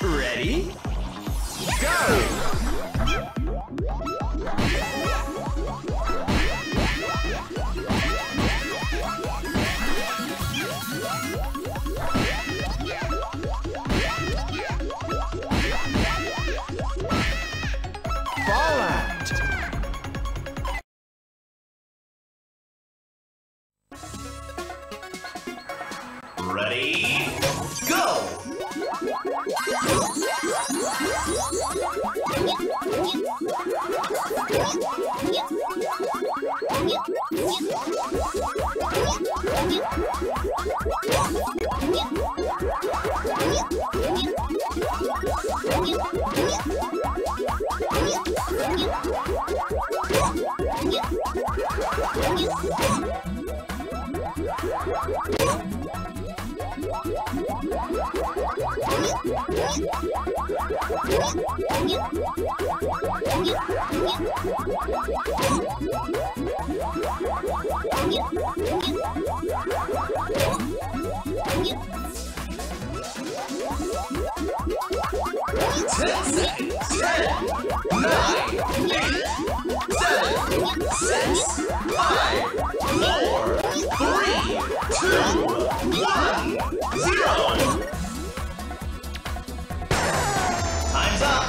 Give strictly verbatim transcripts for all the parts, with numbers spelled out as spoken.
Ready? Go! Ready? Go! six, seven, nine, eight, seven, five, four, three, two, one, zero. Time's up.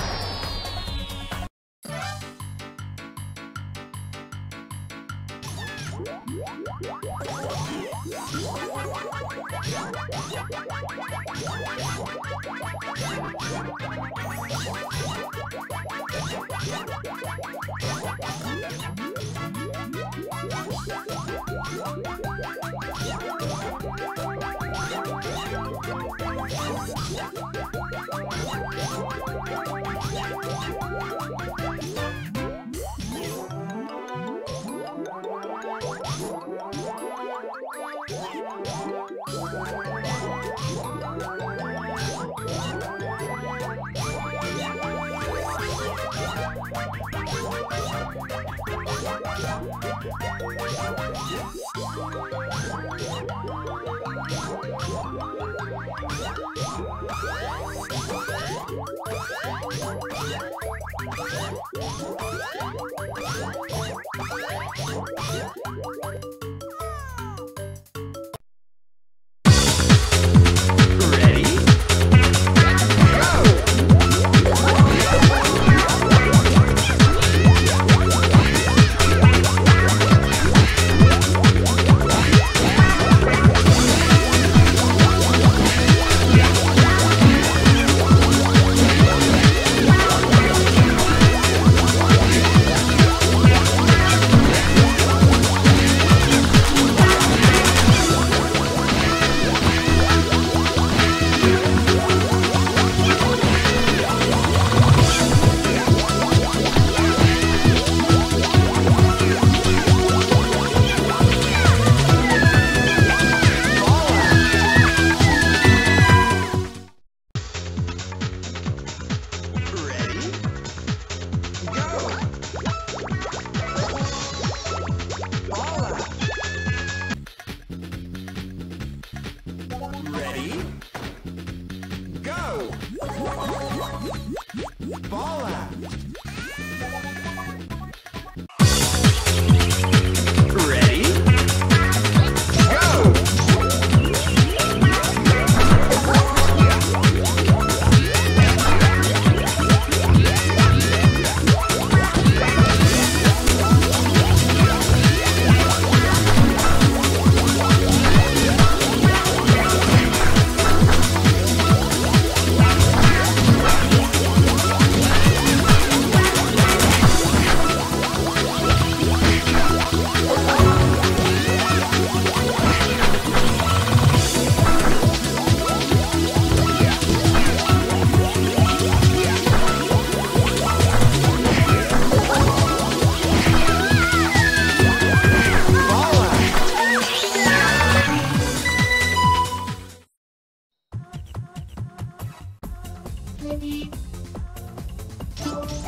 Ready?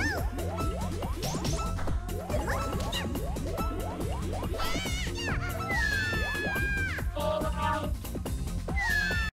Go!